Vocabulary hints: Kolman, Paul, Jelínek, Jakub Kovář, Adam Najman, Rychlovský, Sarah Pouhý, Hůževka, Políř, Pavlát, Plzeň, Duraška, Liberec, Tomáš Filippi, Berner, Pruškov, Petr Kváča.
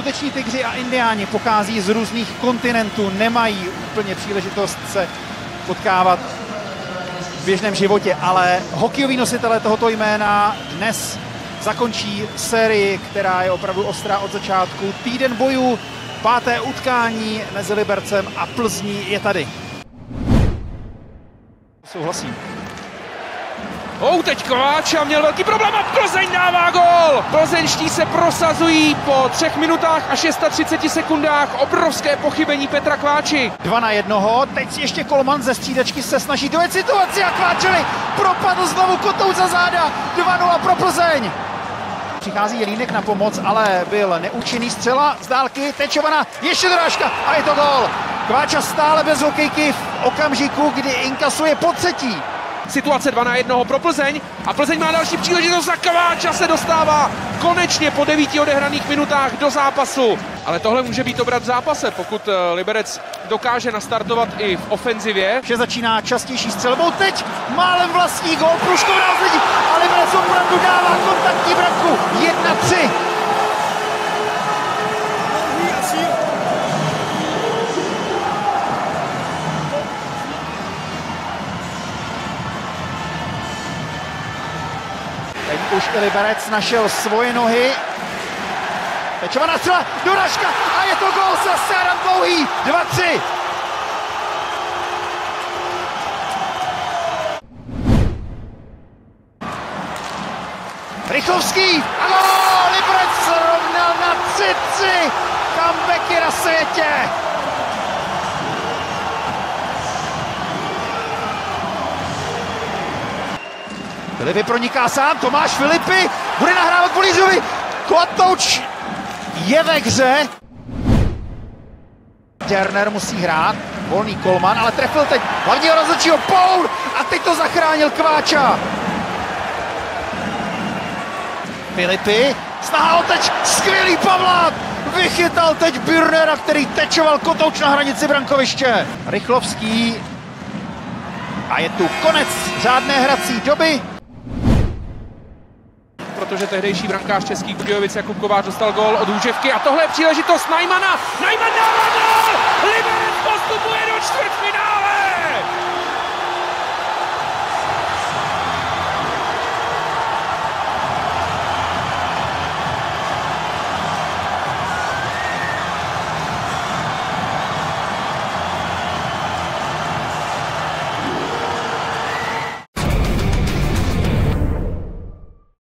Skuteční tygři a indiáni pochází z různých kontinentů, nemají úplně příležitost se potkávat v běžném životě, ale hokejoví nositelé tohoto jména dnes zakončí sérii, která je opravdu ostrá od začátku. Týden bojů, páté utkání mezi Libercem a Plzní je tady. Souhlasím. Teď Kovář a měl velký problém a Plzeň dává gól! Plzeňští se prosazují po 3 minutách a 36 sekundách. Obrovské pochybení Petra Kváči. 2 na 1, teď ještě Kolman ze střídačky se snaží dojet situaci a Kváčovi propadl znovu kotou za záda. 2-0 pro Plzeň. Přichází Jelínek na pomoc, ale byl neúčinný, střela z dálky, tečovaná, ještě Duraška a je to gól. Kváča stále bez hokejky v okamžiku, kdy inkasuje po třetí. Situace 2 na 1 pro Plzeň a Plzeň má další příležitost a Kováča se dostává konečně po 9 odehraných minutách do zápasu. Ale tohle může být obrat v zápase, pokud Liberec dokáže nastartovat i v ofenzivě. Vše začíná častější střelbou, teď málem vlastní gól, Pruškov názlí a Liberec opravdu dává kontaktní branku, 1-3. Už Liberec našel svoje nohy. Tečovaná střela, Duraška a je to gól za Sarah Pouhý, 2-3. Rychlovský a gól! Liberec srovnal na 3-3. Comebacky na světě. Filippi proniká sám, Tomáš Filippi bude nahrávat Polířovi, Kotouč je ve hře. Berner musí hrát, volný Kolman, ale trefil teď hlavního rozhodčího Paul a teď to zachránil Kváča. Filippi, snaha o teď, skvělý Pavlát, vychytal teď Bernera, který tečoval Kotouč na hranici brankoviště. Rychlovský a je tu konec řádné hrací doby. Protože tehdejší brankář Českých Budějovic Jakub Kovář dostal gól od Hůževky a tohle je příležitost Najmana. Najman dává gól!